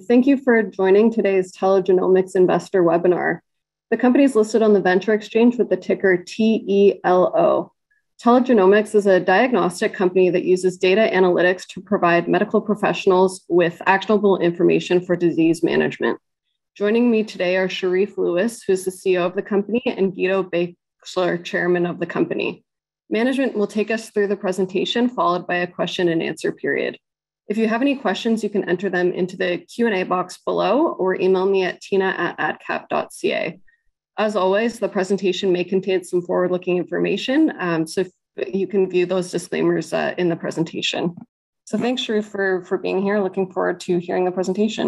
and thank you for joining today's Telo Genomics Investor Webinar. The company is listed on the Venture Exchange with the ticker TELO. Telo Genomics is a diagnostic company that uses data analytics to provide medical professionals with actionable information for disease management. Joining me today are Sherif Louis, who's the CEO of the company, and Guido Baechler, chairman of the company. Management will take us through the presentation, followed by a question and answer period. If you have any questions, you can enter them into the Q&A box below or email me at tina@adcap.ca. As always, the presentation may contain some forward-looking information, so you can view those disclaimers in the presentation. So thanks, Sherif, for being here. Looking forward to hearing the presentation.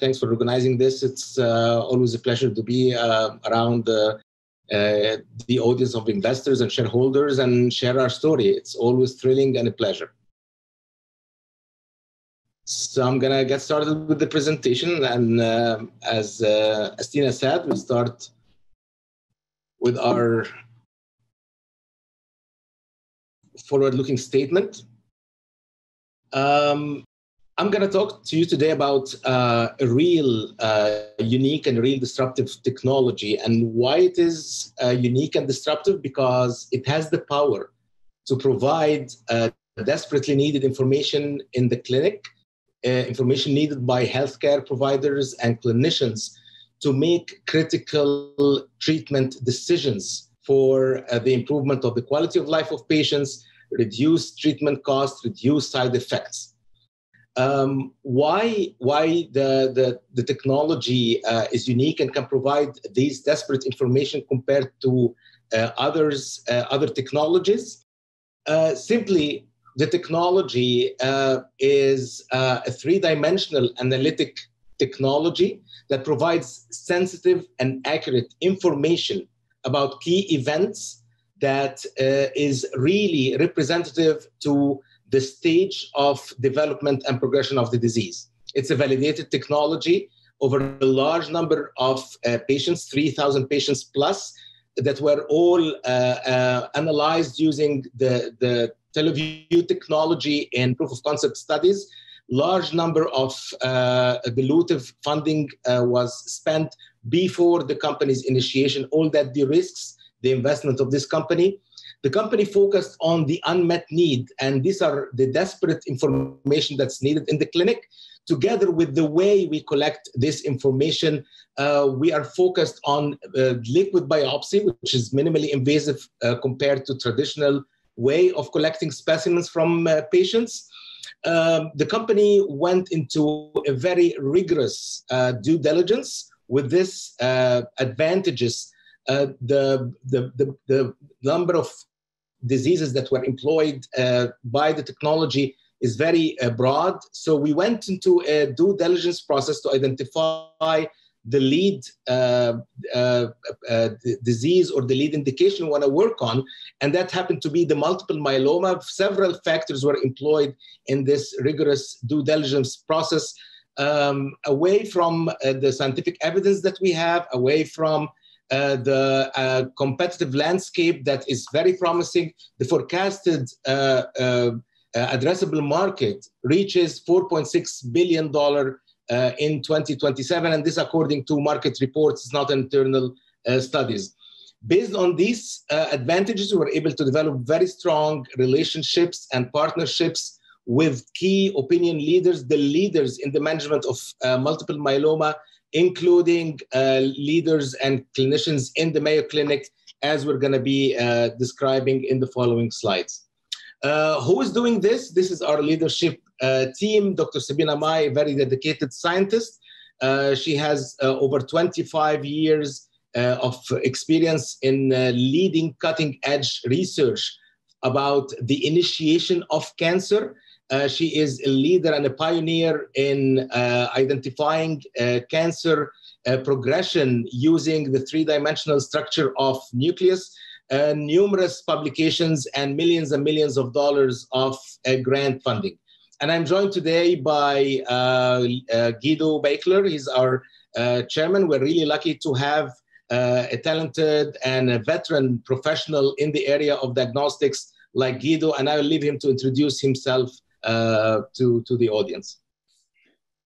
Thanks for organizing this. It's always a pleasure to be around the audience of investors and shareholders and share our story. It's always thrilling and a pleasure. So I'm going to get started with the presentation. And as Tina said, we'll start with our forward-looking statement. I'm going to talk to you today about a real, unique and real disruptive technology, and why it is unique and disruptive, because it has the power to provide desperately needed information in the clinic, information needed by healthcare providers and clinicians to make critical treatment decisions for the improvement of the quality of life of patients, reduce treatment costs, reduce side effects. Why the technology is unique and can provide these desperate information compared to other technologies? Simply, the technology is a three-dimensional analytic technology that provides sensitive and accurate information about key events that is really representative to the stage of development and progression of the disease. It's a validated technology over a large number of patients, 3,000 patients plus, that were all analyzed using the TeloView technology in proof of concept studies. Large number of dilutive funding was spent before the company's initiation. All that de-risks the investment of this company. The company focused on the unmet need, and these are the desperate information that's needed in the clinic. Together with the way we collect this information, we are focused on liquid biopsy, which is minimally invasive compared to traditional way of collecting specimens from patients. The company went into a very rigorous due diligence with this advantages. The number of diseases that were employed by the technology is very broad. So we went into a due diligence process to identify the lead disease or the lead indication we want to work on. And that happened to be the multiple myeloma. Several factors were employed in this rigorous due diligence process, away from the scientific evidence that we have, away from the competitive landscape that is very promising. The forecasted addressable market reaches $4.6 billion in 2027, and this according to market reports, not internal studies. Based on these advantages, we were able to develop very strong relationships and partnerships with key opinion leaders, the leaders in the management of multiple myeloma, including leaders and clinicians in the Mayo Clinic, as we're going to be describing in the following slides. Who is doing this? This is our leadership team. Dr. Sabina Mai, a very dedicated scientist. She has over 25 years of experience in leading cutting-edge research about the initiation of cancer. She is a leader and a pioneer in identifying cancer progression using the three-dimensional structure of nucleus, numerous publications, and millions of dollars of grant funding. And I'm joined today by Guido Baechler. He's our chairman. We're really lucky to have a talented and a veteran professional in the area of diagnostics like Guido, and I will leave him to introduce himself to the audience.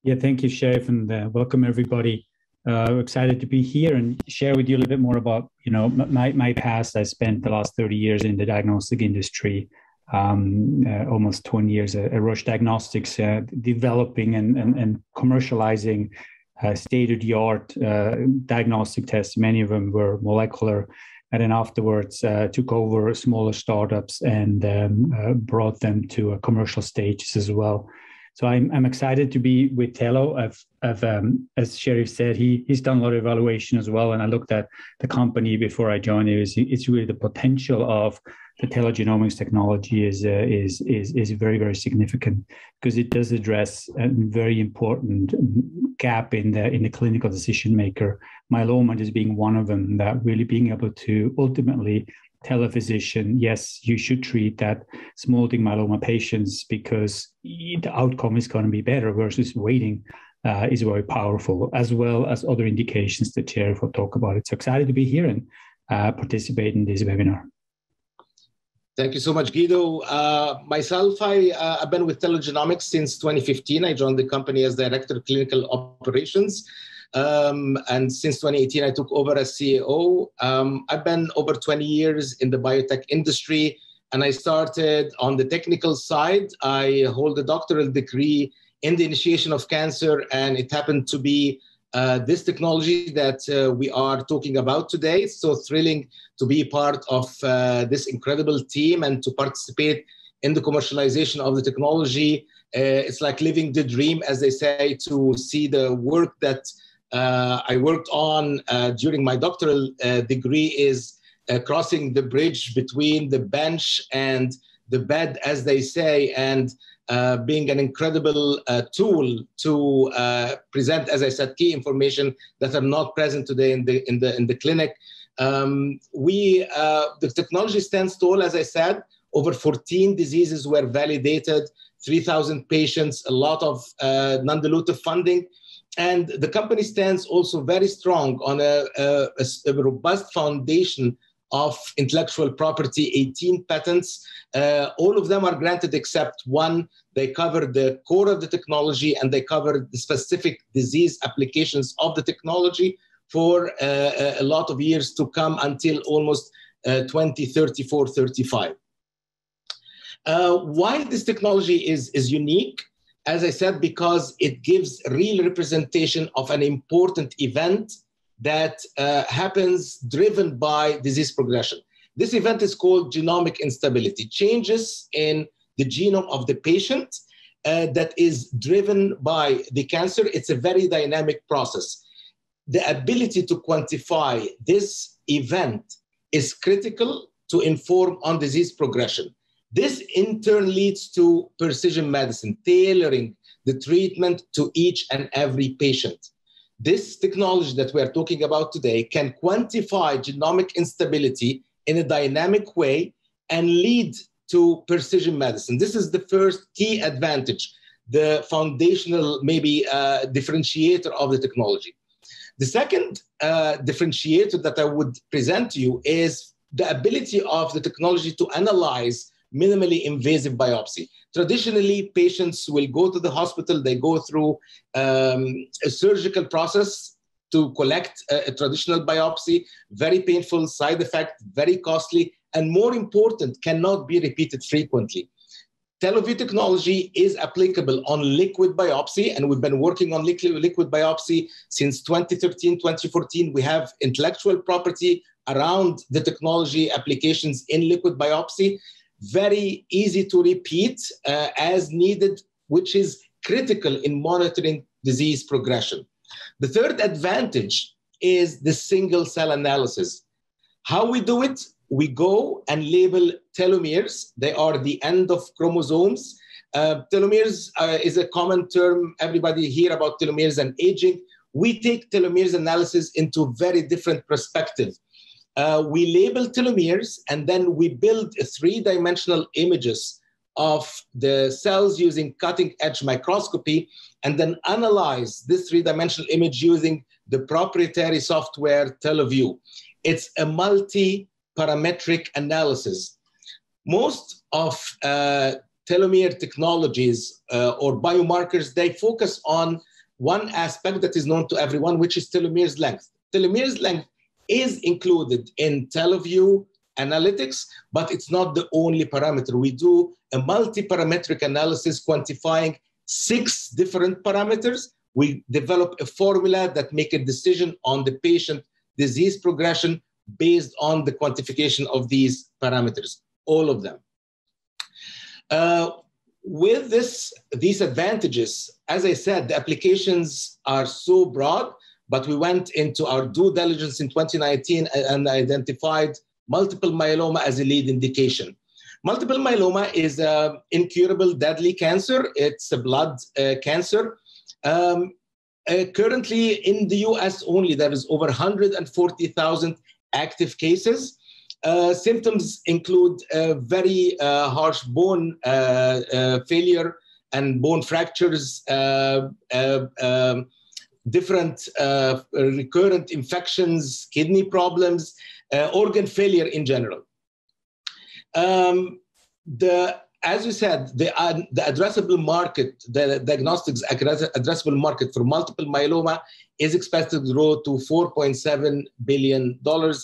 Yeah, thank you, Sherif, and welcome everybody. Excited to be here and share with you a little bit more about, you know, my past. I spent the last 30 years in the diagnostic industry, almost 20 years at Roche Diagnostics, developing and commercializing state-of-the-art diagnostic tests. Many of them were molecular, and then afterwards took over smaller startups and brought them to commercial stages as well. So I'm excited to be with Telo. I've as Sherif said, he's done a lot of evaluation as well. And I looked at the company before I joined. It's really the potential of the Telo Genomics technology is very, very significant, because it does address a very important gap in the clinical decision maker. Myeloma just being one of them, that really being able to ultimately tell a physician, yes, you should treat that smoldering myeloma patients because the outcome is going to be better versus waiting, is very powerful, as well as other indications that Sherif will talk about. It's excited to be here and participate in this webinar. Thank you so much, Guido. Myself, I've been with Telo Genomics since 2015. I joined the company as Director of Clinical Operations. And since 2018, I took over as CEO. I've been over 20 years in the biotech industry, and I started on the technical side. I hold a doctoral degree in the initiation of cancer, and it happened to be this technology that we are talking about today. It's so thrilling to be part of this incredible team and to participate in the commercialization of the technology. It's like living the dream, as they say, to see the work that I worked on during my doctoral degree is crossing the bridge between the bench and the bed, as they say, and being an incredible tool to present, as I said, key information that are not present today in the clinic. The technology stands tall, as I said. Over 14 diseases were validated, 3,000 patients, a lot of non-dilutive funding. And the company stands also very strong on a robust foundation of intellectual property, 18 patents. All of them are granted except one. They cover the core of the technology, and they cover the specific disease applications of the technology for a lot of years to come, until almost 2034, 35. Why this technology is unique? As I said, because it gives real representation of an important event that happens driven by disease progression. This event is called genomic instability, changes in the genome of the patient that is driven by the cancer. It's a very dynamic process. The ability to quantify this event is critical to inform on disease progression. This, in turn, leads to precision medicine, tailoring the treatment to each and every patient. This technology that we are talking about today can quantify genomic instability in a dynamic way and lead to precision medicine. This is the first key advantage, the foundational, maybe, differentiator of the technology. The second differentiator that I would present to you is the ability of the technology to analyze minimally invasive biopsy. Traditionally, patients will go to the hospital, they go through a surgical process to collect a traditional biopsy, very painful, side effect, very costly, and more important, cannot be repeated frequently. TeloView technology is applicable on liquid biopsy, and we've been working on liquid biopsy since 2013, 2014. We have intellectual property around the technology applications in liquid biopsy. Very easy to repeat as needed, which is critical in monitoring disease progression. The third advantage is the single cell analysis. How we do it, we go and label telomeres. They are the end of chromosomes. Telomeres is a common term. Everybody hears about telomeres and aging. We take telomeres analysis into very different perspectives. We label telomeres, and then we build three-dimensional images of the cells using cutting-edge microscopy, and then analyze this three-dimensional image using the proprietary software TeloView. It's a multi-parametric analysis. Most of telomere technologies or biomarkers, they focus on one aspect that is known to everyone, which is telomeres length. Telomeres length is included in TeloView analytics, but it's not the only parameter. We do a multi-parametric analysis quantifying 6 different parameters. We develop a formula that make a decision on the patient disease progression based on the quantification of these parameters, all of them. With these advantages, as I said, the applications are so broad, but we went into our due diligence in 2019 and identified multiple myeloma as a lead indication. Multiple myeloma is an incurable, deadly cancer. It's a blood cancer. Currently, in the US only, there is over 140,000 active cases. Symptoms include very harsh bone failure and bone fractures, different recurrent infections, kidney problems, organ failure in general. As we said, the addressable market, the diagnostics addressable market for multiple myeloma is expected to grow to $4.7 billion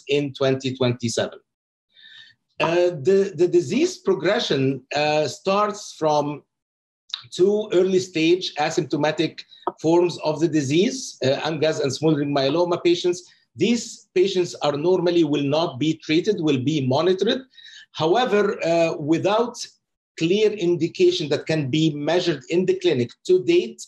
in 2027. The disease progression starts from 2 early-stage asymptomatic forms of the disease, ungas and smoldering myeloma patients. These patients are normally will not be treated, will be monitored. However, without clear indication that can be measured in the clinic to date,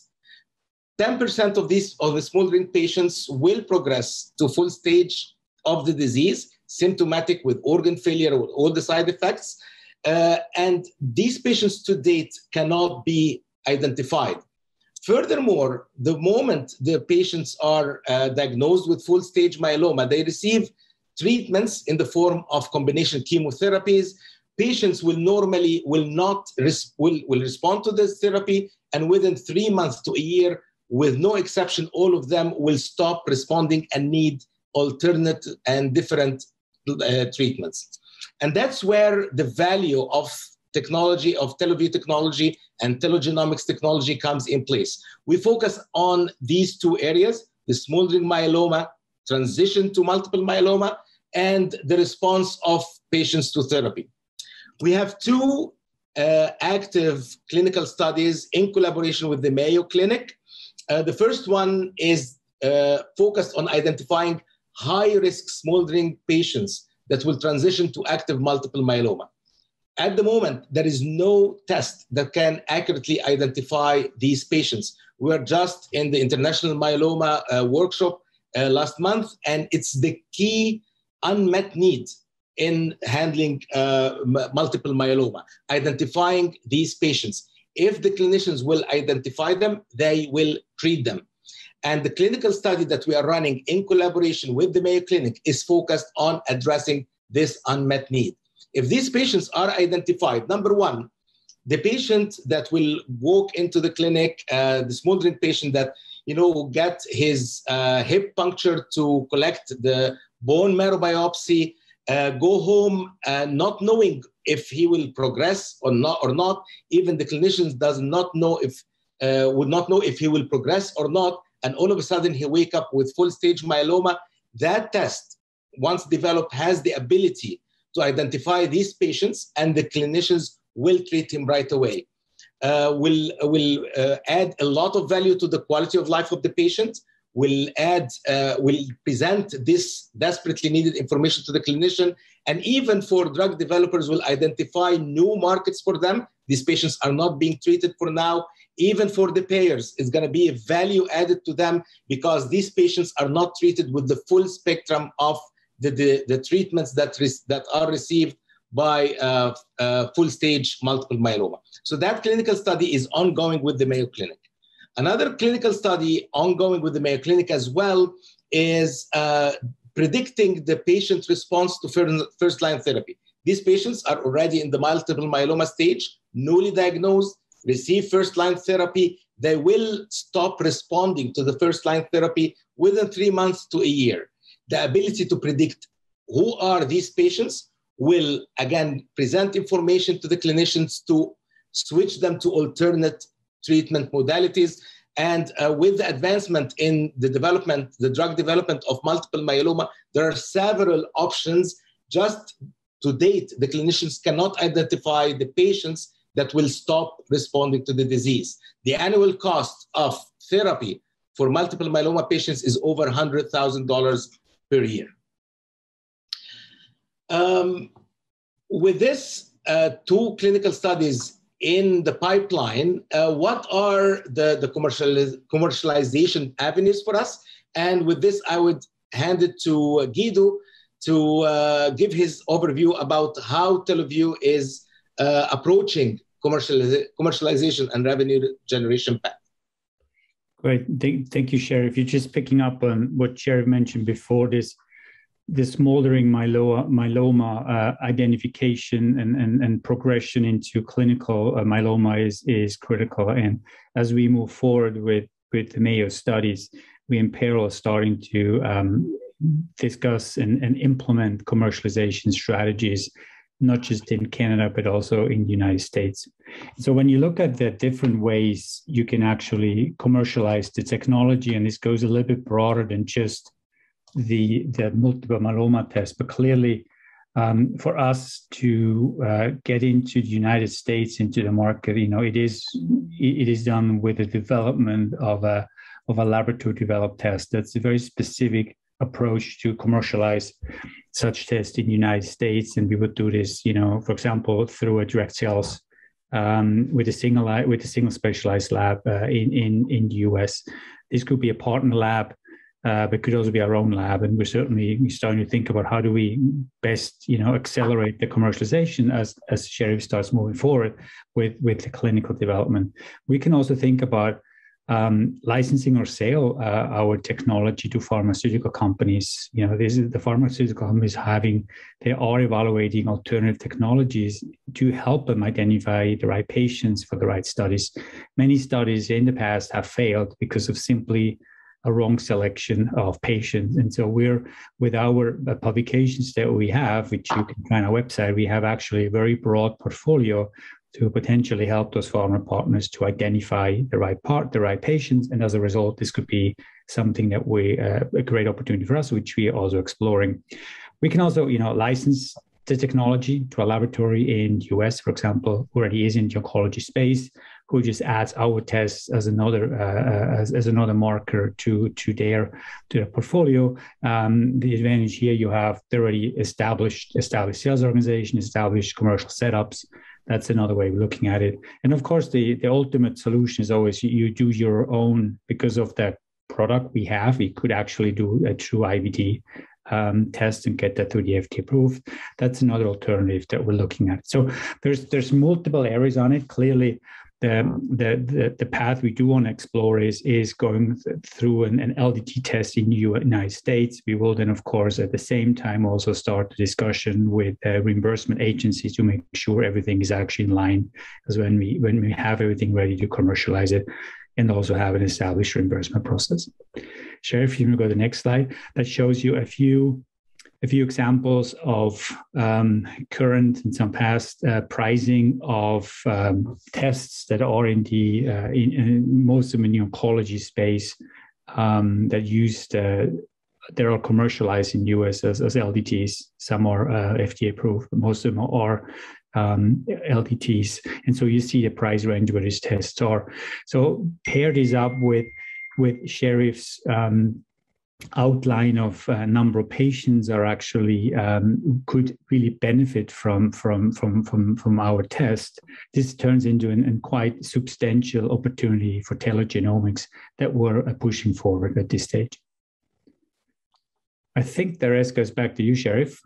10% of the smoldering patients will progress to full stage of the disease, symptomatic with organ failure, with all the side effects. And these patients to date cannot be identified. Furthermore, the moment the patients are diagnosed with full stage myeloma, they receive treatments in the form of combination chemotherapies. Patients will normally will respond to this therapy, and within 3 months to a year, with no exception, all of them will stop responding and need alternate and different treatments. And that's where the value of technology, of TeloView technology and telogenomics technology comes in place. We focus on these 2 areas, the smoldering myeloma, transition to multiple myeloma, and the response of patients to therapy. We have 2 active clinical studies in collaboration with the Mayo Clinic. The first one is focused on identifying high-risk smoldering patients that will transition to active multiple myeloma. At the moment, there is no test that can accurately identify these patients. We are just in the International Myeloma Workshop last month, and it's the key unmet need in handling multiple myeloma, identifying these patients. If the clinicians will identify them, they will treat them. And the clinical study that we are running in collaboration with the Mayo Clinic is focused on addressing this unmet need. If these patients are identified, number 1, the patient that will walk into the clinic, the smoldering patient that, you know, get his hip punctured to collect the bone marrow biopsy, go home not knowing if he will progress or not. Even the clinicians would not know if he will progress or not. And all of a sudden he wake up with full stage myeloma. That test, once developed, has the ability to identify these patients, and the clinicians will treat him right away. Will add a lot of value to the quality of life of the patient. Will present this desperately needed information to the clinician, and even for drug developers will identify new markets for them. These patients are not being treated for now. Even for the payers, it's going to be a value added to them, because these patients are not treated with the full spectrum of the treatments that are received by full stage multiple myeloma. So that clinical study is ongoing with the Mayo Clinic. Another clinical study ongoing with the Mayo Clinic as well is predicting the patient response to first-line therapy. These patients are already in the multiple myeloma stage, newly diagnosed, receive first-line therapy. They will stop responding to the first-line therapy within 3 months to a year. The ability to predict who are these patients will, again, present information to the clinicians to switch them to alternate treatment modalities. And with the advancement in the development, the drug development of multiple myeloma, there are several options. Just to date, the clinicians cannot identify the patients that will stop responding to the disease. The annual cost of therapy for multiple myeloma patients is over $100,000 per year. With this, two clinical studies in the pipeline, what are the commercialization avenues for us? And with this, I would hand it to Guido to give his overview about how TeloView is approaching commercialization and revenue generation path. Great, thank you, Sherif. You're just picking up on what Sherif mentioned before this. This smoldering myeloma identification and progression into clinical myeloma is critical. And as we move forward with the Mayo studies, we in parallel are starting to discuss and implement commercialization strategies, not just in Canada, but also in the United States. So when you look at the different ways you can actually commercialize the technology, and this goes a little bit broader than just the multiple myeloma test, but clearly for us to get into the United States, into the market, you know, it is done with the development of a laboratory developed test. That's a very specific approach to commercialize such tests in the United States, and we would do this, you know, for example, through a direct sales with a single specialized lab in the US. This could be a partner lab. But could also be our own lab, and we're certainly starting to think about how do we best, you know, accelerate the commercialization as Sherif starts moving forward with the clinical development. We can also think about licensing or sale our technology to pharmaceutical companies. You know, this is the pharmaceutical companies they are evaluating alternative technologies to help them identify the right patients for the right studies. Many studies in the past have failed because of simply a wrong selection of patients. And so we're, with our publications that we have, which you can find on our website, we have actually a very broad portfolio to potentially help those pharma partners to identify the right patients. And as a result, this could be something that a great opportunity for us, which we are also exploring. We can also, you know, license the technology to a laboratory in the US, for example, who already is in the oncology space, who just adds our tests as another marker to their portfolio. The advantage here, you have the already established sales organization, established commercial setups. That's another way of looking at it. And of course, the ultimate solution is always you do your own. Because of that product we have, we could actually do a true IVD test and get that through the FDA approved. That's another alternative that we're looking at. So there's multiple areas on it. Clearly, the path we do want to explore is going through an LDT test in the United States. We will then, of course, at the same time also start the discussion with reimbursement agencies to make sure everything is actually in line, because when we have everything ready to commercialize it, and also have an established reimbursement process. Sherif, you can go to the next slide. That shows you a few examples of current and some past pricing of tests that are in most of the oncology space that used. They are commercialized in the US as LDTs. Some are FDA approved, but most of them are LDTs. And so you see the price range where these tests are. So pair this up with Sherif's outline of a number of patients are actually could really benefit from our test. This turns into an quite substantial opportunity for Telo Genomics that we're pushing forward at this stage. I think the rest goes back to you, Sherif.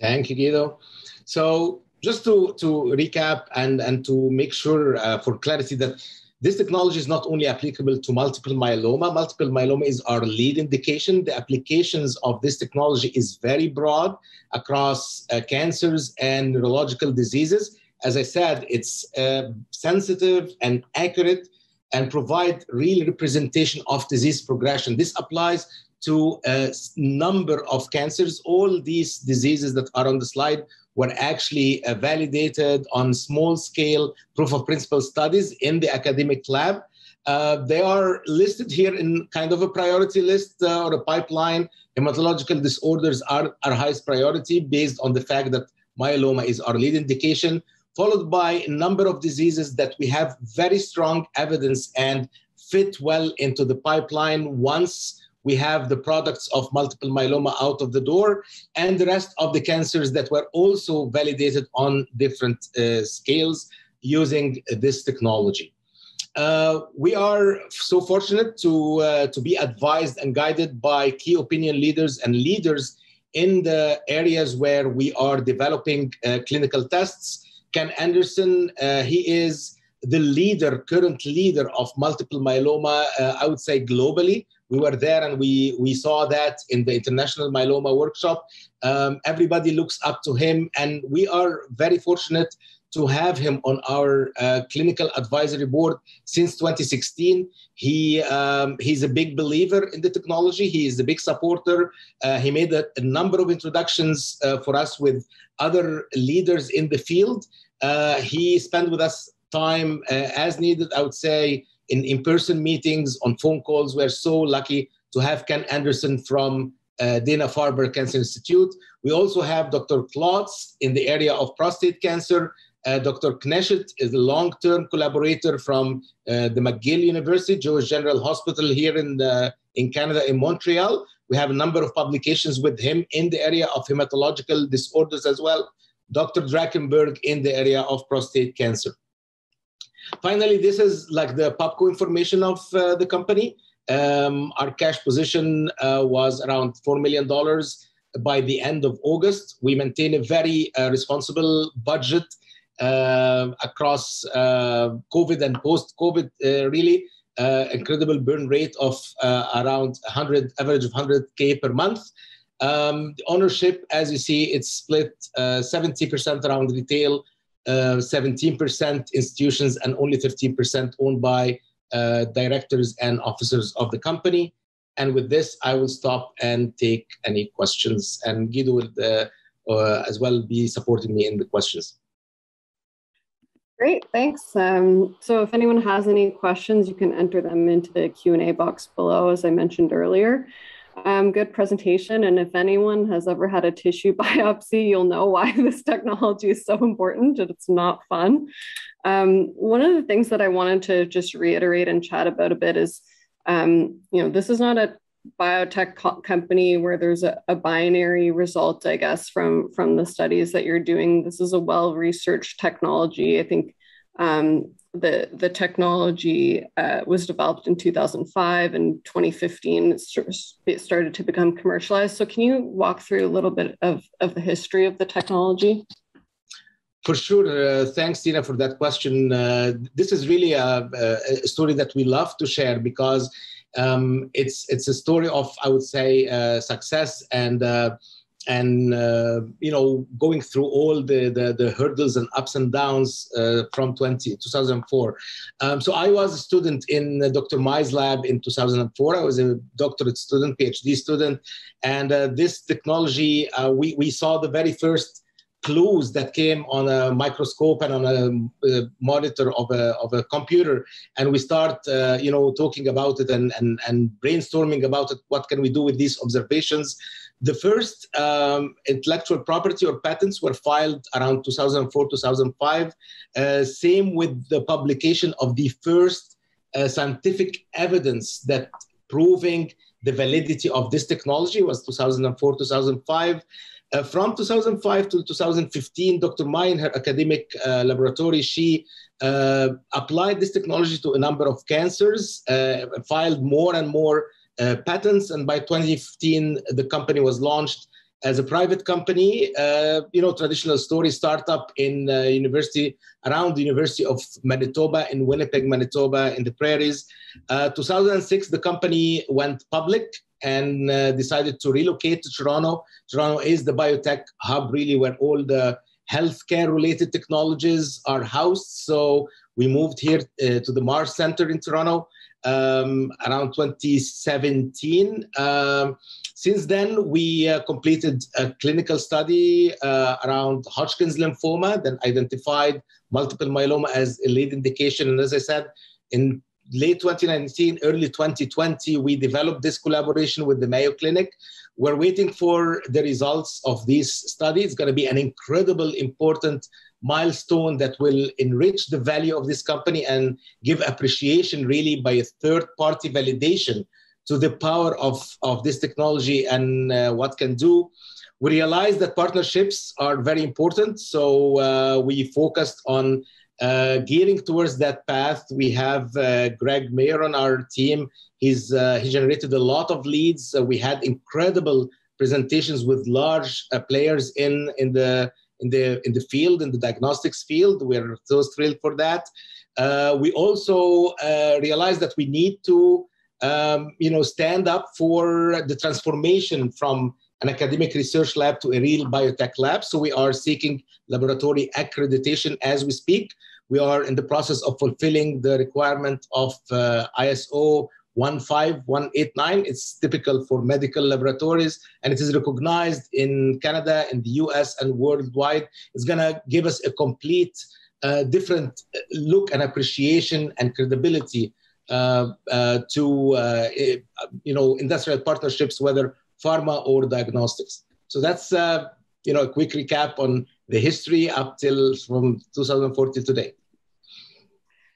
Thank you, Guido. So just to recap and to make sure for clarity that this technology is not only applicable to multiple myeloma. Multiple myeloma is our lead indication. The applications of this technology is very broad across cancers and neurological diseases. As I said, it's sensitive and accurate and provide real representation of disease progression. This applies to a number of cancers. All these diseases that are on the slide were actually validated on small-scale proof-of-principle studies in the academic lab. They are listed here in kind of a priority list or a pipeline. Hematological disorders are our highest priority based on the fact that myeloma is our lead indication, followed by a number of diseases that we have very strong evidence and fit well into the pipeline once we have the products of multiple myeloma out of the door, and the rest of the cancers that were also validated on different scales using this technology. We are so fortunate to be advised and guided by key opinion leaders and leaders in the areas where we are developing clinical tests. Ken Anderson, he is the leader, current leader of multiple myeloma, I would say globally. We were there and we saw that in the International Myeloma Workshop. Everybody looks up to him, and we are very fortunate to have him on our clinical advisory board since 2016. He's a big believer in the technology. He is a big supporter. He made a number of introductions for us with other leaders in the field. He spent with us time as needed, I would say, in-person meetings, on phone calls. We're so lucky to have Ken Anderson from Dana-Farber Cancer Institute. We also have Dr. Klotz in the area of prostate cancer. Dr. Kneshet is a long-term collaborator from the McGill University, Jewish General Hospital here in Canada, in Montreal. We have a number of publications with him in the area of hematological disorders as well. Dr. Drachenberg in the area of prostate cancer. Finally, this is like the PubCo information of the company. Our cash position was around $4 million. By the end of August, we maintain a very responsible budget across COVID and post-COVID, really. Incredible burn rate of around average of 100K per month. The ownership, as you see, it's split 70% around retail, 17% institutions, and only 13% owned by directors and officers of the company. And with this, I will stop and take any questions. And Guido will as well be supporting me in the questions. Great, thanks. So if anyone has any questions, you can enter them into the Q&A box below, as I mentioned earlier. Good presentation, and if anyone has ever had a tissue biopsy, you'll know why this technology is so important, and it's not fun. One of the things that I wanted to just reiterate and chat about a bit is, you know, this is not a biotech company where there's a binary result, I guess, from the studies that you're doing. This is a well-researched technology. I think the technology was developed in 2005, and 2015 it started to become commercialized. So can you walk through a little bit of the history of the technology? For sure. Thanks, Tina, for that question. This is really a story that we love to share, because it's a story of, I would say, success and you know, going through all the hurdles and ups and downs from 2004. So I was a student in Dr. Mai's lab in 2004. I was a doctorate student, PhD student, and this technology, we saw the very first clues that came on a microscope and on a monitor of a computer, and we start, you know, talking about it and brainstorming about it. What can we do with these observations? The first intellectual property or patents were filed around 2004, 2005. Same with the publication of the first scientific evidence that proving the validity of this technology was 2004, 2005. From 2005 to 2015, Dr. Mai, in her academic laboratory, she applied this technology to a number of cancers, filed more and more patents, and by 2015, the company was launched as a private company. You know, traditional story, startup in around the University of Manitoba, in Winnipeg, Manitoba, in the prairies. 2006, the company went public and decided to relocate to Toronto. Toronto is the biotech hub, really, where all the healthcare-related technologies are housed. So we moved here to the Mars Centre in Toronto around 2017. Since then, we completed a clinical study around Hodgkin's lymphoma, then identified multiple myeloma as a lead indication. And as I said, in late 2019, early 2020, we developed this collaboration with the Mayo Clinic. We're waiting for the results of these studies. It's going to be an incredible, important milestone that will enrich the value of this company and give appreciation really by a third-party validation to the power of this technology and what it can do. We realized that partnerships are very important, so we focused on gearing towards that path. We have Greg Mayer on our team. He generated a lot of leads. We had incredible presentations with large players in the field, in the diagnostics field. We're so thrilled for that. We also realized that we need to stand up for the transformation from an academic research lab to a real biotech lab. So we are seeking laboratory accreditation as we speak. We are in the process of fulfilling the requirement of ISO 15189. It's typical for medical laboratories, and it is recognized in Canada, in the US, and worldwide. It's going to give us a complete different look and appreciation and credibility to industrial partnerships, whether pharma or diagnostics. So that's a quick recap on the history up till from 2004 till today.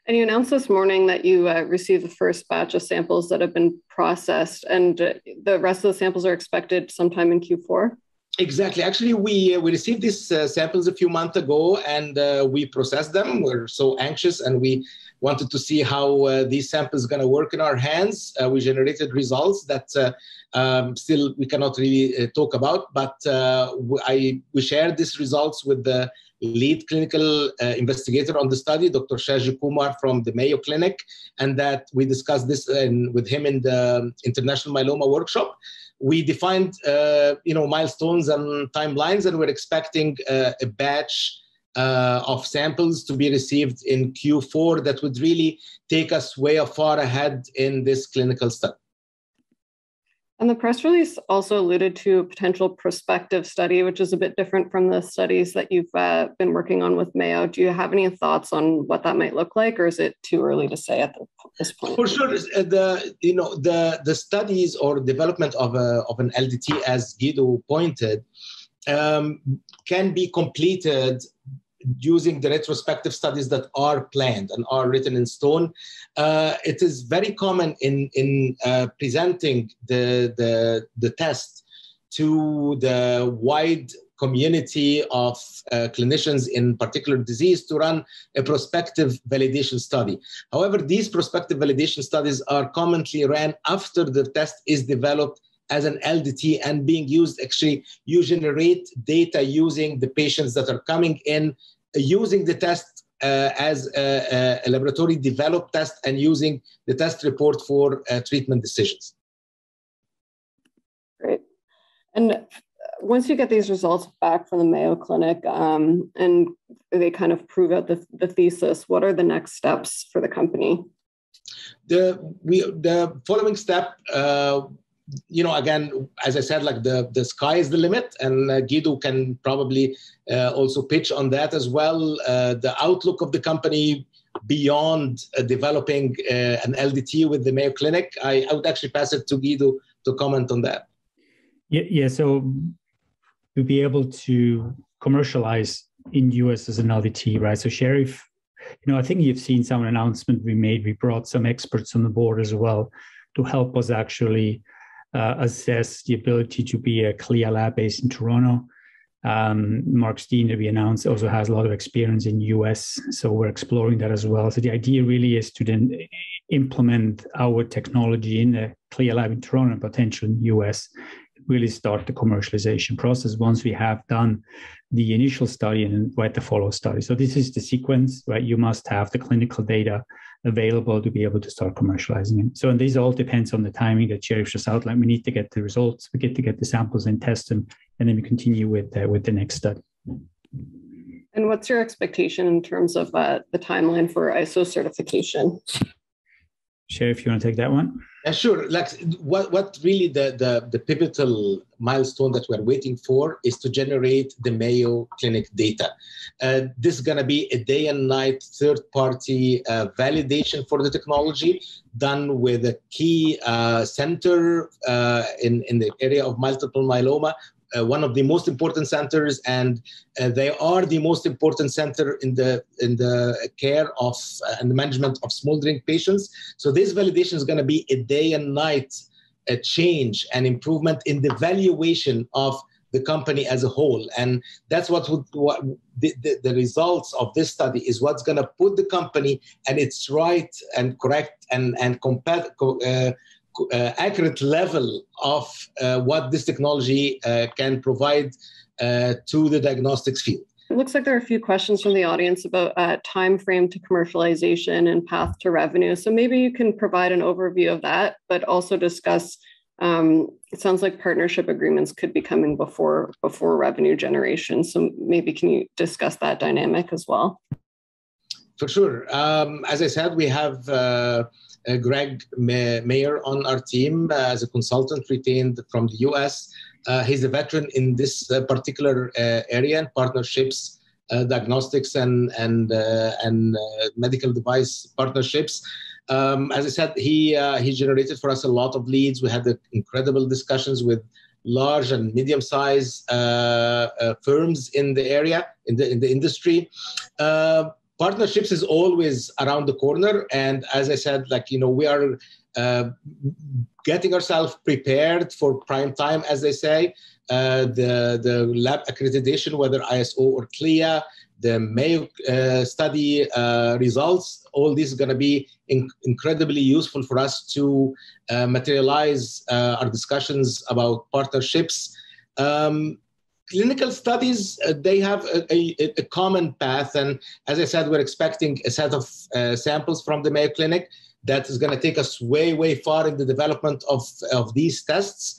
And you announced this morning that you received the first batch of samples that have been processed, and the rest of the samples are expected sometime in Q4. Exactly. Actually, we received these samples a few months ago, and we processed them. We're so anxious, and we wanted to see how these samples are going to work in our hands. We generated results that still we cannot really talk about, but we shared these results with the lead clinical investigator on the study, Dr. Shaji Kumar from the Mayo Clinic, and that we discussed this with him in the International Myeloma Workshop. We defined milestones and timelines, and we're expecting a batch of samples to be received in Q4 that would really take us way far ahead in this clinical study. And the press release also alluded to a potential prospective study, which is a bit different from the studies that you've been working on with Mayo. Do you have any thoughts on what that might look like, or is it too early to say at this point? For sure, the studies or development of an LDT, as Guido pointed, can be completed using the retrospective studies that are planned and are written in stone. It is very common in presenting the test to the wide community of clinicians in particular disease to run a prospective validation study. However, these prospective validation studies are commonly ran after the test is developed as an LDT and being used. Actually, you generate data using the patients that are coming in, using the test as a laboratory developed test and using the test report for treatment decisions. Great. And once you get these results back from the Mayo Clinic and they kind of prove out the thesis, what are the next steps for the company? The following step, again, as I said, like the sky is the limit, and Guido can probably also pitch on that as well. The outlook of the company beyond developing an LDT with the Mayo Clinic, I would actually pass it to Guido to comment on that. Yeah. So to be able to commercialize in US as an LDT, right? So Sherif, I think you've seen some announcement we made. We brought some experts on the board as well to help us actually assess the ability to be a CLIA lab based in Toronto. Mark Steen, that we announced, also has a lot of experience in the US, so we're exploring that as well. So the idea really is to then implement our technology in a CLIA lab in Toronto and potentially in the US, really start the commercialization process once we have done the initial study and write the follow study. So this is the sequence, right? You must have the clinical data available to be able to start commercializing it. So, and this all depends on the timing that Sherif just outlined. We need to get the results, we get to get the samples and test them, and then we continue with the next study. And what's your expectation in terms of the timeline for ISO certification? Sherif, you want to take that one? Sure. Like what really the pivotal milestone that we're waiting for is to generate the Mayo Clinic data. This is going to be a day and night third-party validation for the technology done with a key center in the area of multiple myeloma, one of the most important centers, and they are the most important center in the care of and the management of smoldering patients. So this validation is going to be a day and night change and improvement in the valuation of the company as a whole, and that's what the results of this study is what's going to put the company and its right and correct and compatible. Accurate level of what this technology can provide to the diagnostics field. It looks like there are a few questions from the audience about time frame to commercialization and path to revenue. So maybe you can provide an overview of that, but also discuss, it sounds like partnership agreements could be coming before revenue generation. So maybe can you discuss that dynamic as well? For sure. As I said, we have Greg Mayer on our team as a consultant retained from the US. He's a veteran in this particular area in partnerships, diagnostics and medical device partnerships. As I said, he generated for us a lot of leads. We had incredible discussions with large and medium-sized firms in the area, in the industry. Partnerships is always around the corner, and as I said, we are getting ourselves prepared for prime time, as they say. The lab accreditation, whether ISO or CLIA, the Mayo study results, all this is going to be incredibly useful for us to materialize our discussions about partnerships. Clinical studies, they have a common path. And as I said, we're expecting a set of samples from the Mayo Clinic that is going to take us way, way far in the development of these tests.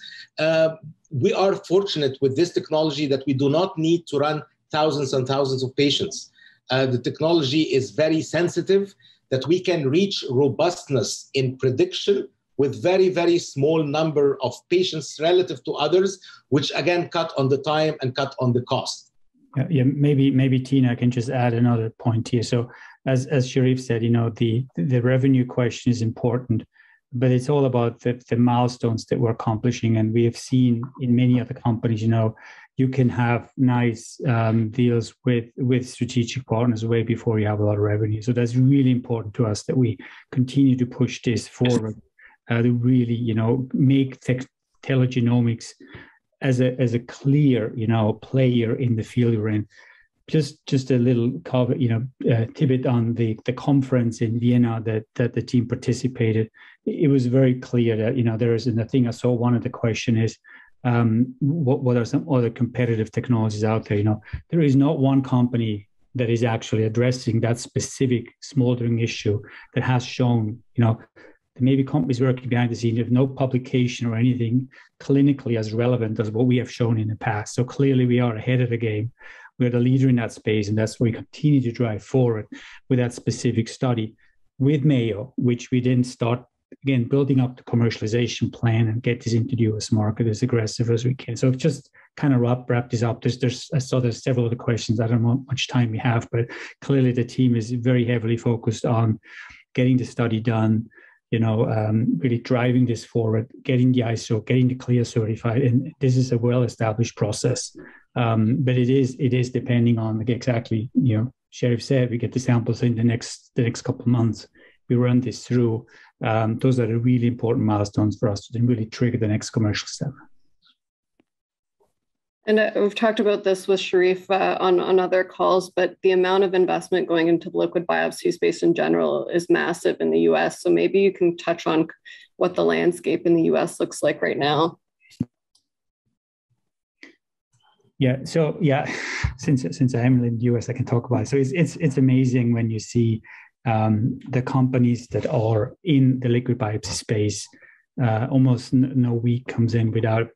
We are fortunate with this technology that we do not need to run thousands and thousands of patients. The technology is very sensitive, that we can reach robustness in prediction with very, very small number of patients relative to others, which again, cut on the time and cut on the cost. Yeah, maybe Tina can just add another point here. So as Sherif said, the revenue question is important, but it's all about the milestones that we're accomplishing. And we have seen in many other companies, you can have nice deals with strategic partners way before you have a lot of revenue. So that's really important to us that we continue to push this forward. To really, make telegenomics as a clear, player in the field you're in. Just a little cover, tidbit on the conference in Vienna that the team participated. It was very clear that there is, and the thing I saw, one of the question is, what are some other competitive technologies out there? There is not one company that is actually addressing that specific smoldering issue that has shown, there may be companies working behind the scenes with no publication or anything clinically as relevant as what we have shown in the past. So clearly we are ahead of the game. We're the leader in that space, and that's where we continue to drive forward with that specific study with Mayo, which we then start, again, building up the commercialization plan and get this into the US market as aggressive as we can. So just kind of wrap this up. I saw there's several other questions. I don't know how much time we have, but clearly the team is very heavily focused on getting the study done, really driving this forward, getting the ISO, getting the CLIA certified, and this is a well-established process. But it is depending on exactly, Sherif said, we get the samples in the next couple of months. We run this through. Those are the really important milestones for us to then really trigger the next commercial step. And we've talked about this with Sherif on other calls, but the amount of investment going into the liquid biopsy space in general is massive in the US. So maybe you can touch on what the landscape in the US looks like right now. Yeah, so yeah, since I am in the US, I can talk about it. So it's amazing when you see the companies that are in the liquid biopsy space. Almost no week comes in without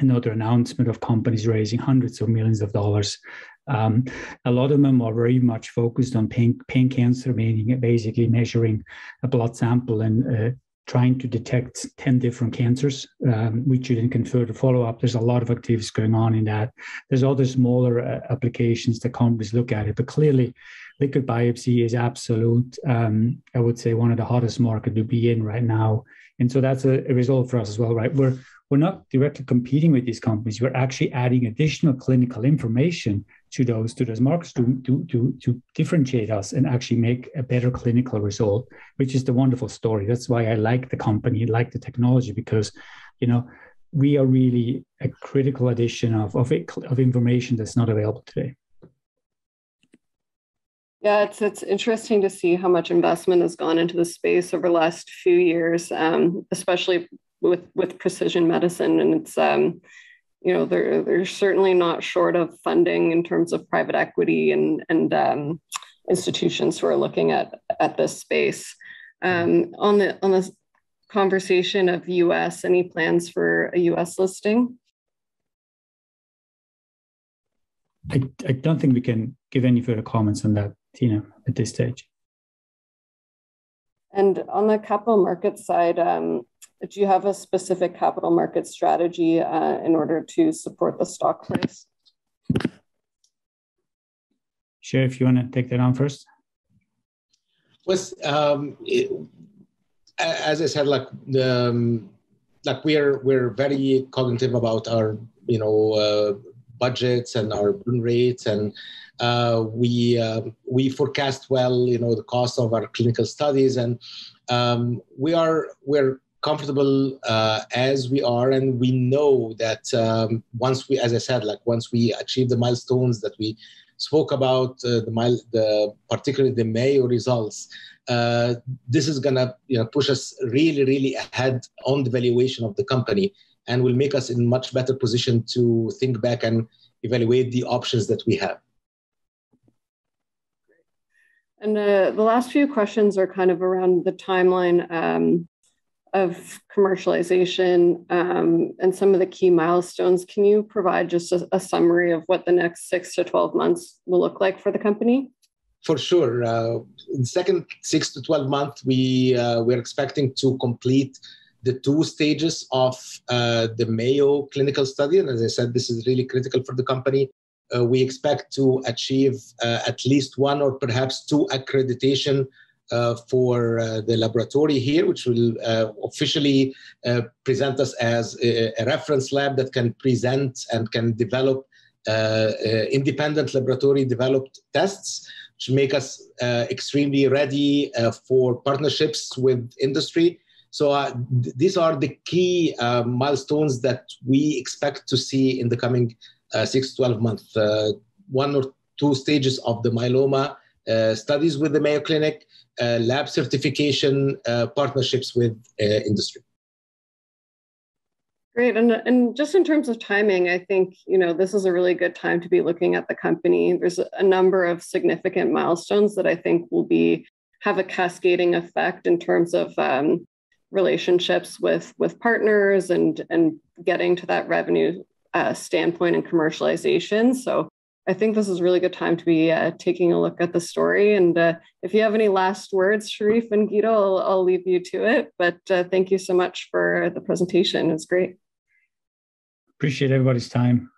another announcement of companies raising hundreds of millions of dollars. A lot of them are very much focused on pain cancer, meaning basically measuring a blood sample and trying to detect 10 different cancers, which you then confer to follow-up. There's a lot of activities going on in that. There's other smaller applications that companies look at it, but clearly liquid biopsy is absolute, I would say, one of the hottest market to be in right now. And so that's a result for us as well, right? We're not directly competing with these companies. We're actually adding additional clinical information to those markets to differentiate us and actually make a better clinical result, which is the wonderful story. That's why I like the company, like the technology, because, you know, we are really a critical addition of information that's not available today. Yeah, it's interesting to see how much investment has gone into the space over the last few years, especially with precision medicine. And it's, you know, they're certainly not short of funding in terms of private equity and institutions who are looking at this space. On the conversation of U.S., any plans for a U.S. listing? I don't think we can give any further comments on that, Tina, at this stage. And on the capital market side, do you have a specific capital market strategy in order to support the stock price? Sherif, you want to take that on first? Well, as I said, like we're very cognitive about our, you know, budgets and our burn rates, and we forecast well, you know, the cost of our clinical studies, and we're comfortable as we are, and we know that once we, as I said, like once we achieve the milestones that we spoke about, particularly the Mayo results, this is gonna, you know, push us really ahead on the valuation of the company, and will make us in a much better position to think back and evaluate the options that we have. And the last few questions are kind of around the timeline of commercialization and some of the key milestones. Can you provide just a summary of what the next 6 to 12 months will look like for the company? For sure. In the second 6 to 12 months, we're expecting to complete the 2 stages of the Mayo clinical study. And as I said, this is really critical for the company. We expect to achieve at least 1 or perhaps 2 accreditation for the laboratory here, which will officially present us as a reference lab that can present and can develop independent laboratory developed tests, which make us extremely ready for partnerships with industry. So these are the key milestones that we expect to see in the coming 6 to 12 months. 1 or 2 stages of the myeloma studies with the Mayo Clinic, lab certification, partnerships with industry. Great. And just in terms of timing, I think, you know, this is a really good time to be looking at the company. There's a number of significant milestones that I think will have a cascading effect in terms of relationships with partners and getting to that revenue standpoint and commercialization. So I think this is a really good time to be taking a look at the story. And if you have any last words, Sherif and Guido, I'll leave you to it. But thank you so much for the presentation. It's great. Appreciate everybody's time.